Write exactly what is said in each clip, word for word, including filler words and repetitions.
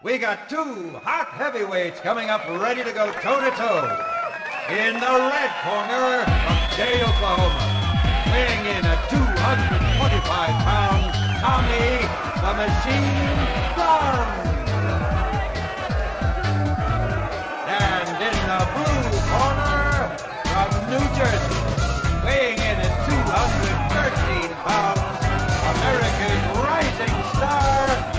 We got two hot heavyweights coming up ready to go toe-to-toe. In the red corner of Jay, Oklahoma, weighing in at two hundred twenty-five pounds, Tommy the Machine Gunn. And in the blue corner from New Jersey, weighing in at two hundred thirteen pounds, America's rising star,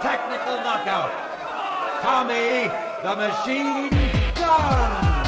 technical knockout. Tommy the Machine Gunn.